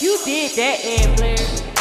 You did that, Ed Blair.